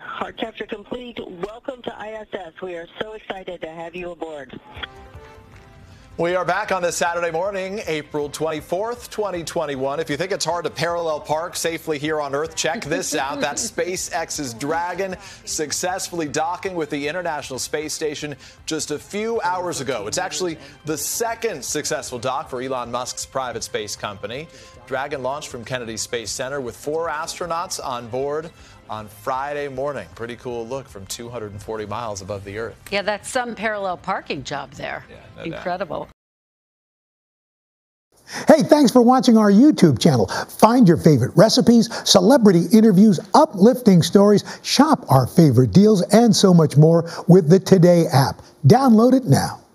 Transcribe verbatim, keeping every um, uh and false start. Heart capture complete. Welcome to I S S. We are so excited to have you aboard. We are back on this Saturday morning, April twenty-fourth, twenty twenty-one. If you think it's hard to parallel park safely here on Earth, check this out. That's SpaceX's Dragon successfully docking with the International Space Station just a few hours ago. It's actually the second successful dock for Elon Musk's private space company. Dragon launched from Kennedy Space Center with four astronauts on board on Friday morning. Pretty cool look from two hundred forty miles above the Earth. Yeah, that's some parallel parking job there. Yeah, no Incredible. Doubt. Hey, thanks for watching our YouTube channel. Find your favorite recipes, celebrity interviews, uplifting stories, shop our favorite deals, and so much more with the Today app. Download it now.